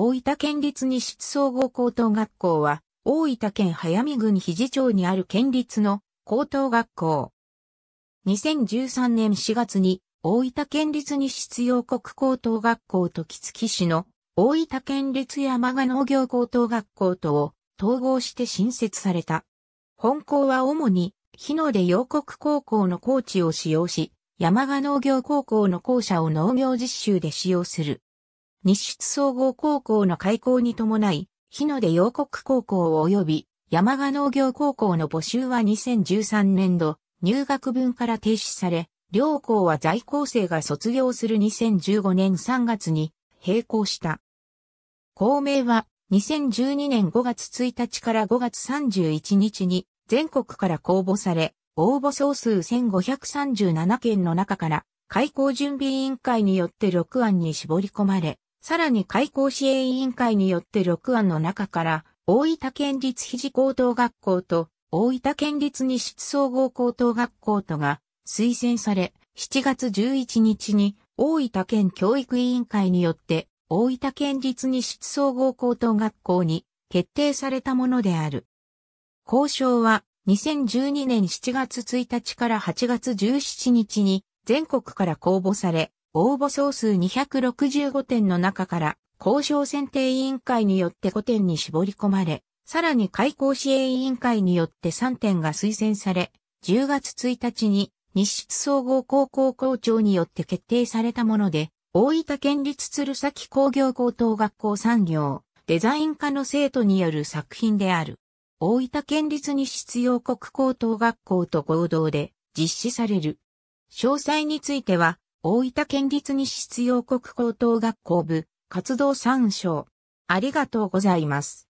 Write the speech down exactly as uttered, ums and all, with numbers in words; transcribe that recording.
大分県立西津総合高等学校は、大分県速水郡日出町にある県立の高等学校。にせんじゅうさんねんしがつに、大分県立西津陽国高等学校と杵築市の大分県立山鹿農業高等学校とを統合して新設された。本校は主に日の出陽国高校の校地を使用し、山鹿農業高校の校舎を農業実習で使用する。西津総合高校の開校に伴い、日の出陽国高校及び山鹿農業高校の募集はにせんじゅうさんねんど入学分から停止され、両校は在校生が卒業するにせんじゅうごねんさんがつに閉校した。校名はにせんじゅうにねんごがつついたちからごがつさんじゅういちにちに全国から公募され、応募総数せんごひゃくさんじゅうななけんの中から開校準備委員会によってろくあんに絞り込まれ、さらに開校支援委員会によってろくあんの中から大分県立肘高等学校と大分県立西津総合高等学校とが推薦され、しちがつじゅういちにちに大分県教育委員会によって大分県立西津総合高等学校に決定されたものである。校章はにせんじゅうにねんしちがつついたちからはちがつじゅうしちにちに全国から公募され、応募総数にひゃくろくじゅうごてんの中から校章選定委員会によってごてんに絞り込まれ、さらに開校支援委員会によってさんてんが推薦され、じゅうがつついたちに西津総合高校校長によって決定されたもので、大分県立鶴崎工業高等学校産業デザイン科の生徒による作品である。大分県立西津陽国高等学校と合同で実施される。詳細については、大分県立西津陽国高等学校部活動参照。ありがとうございます。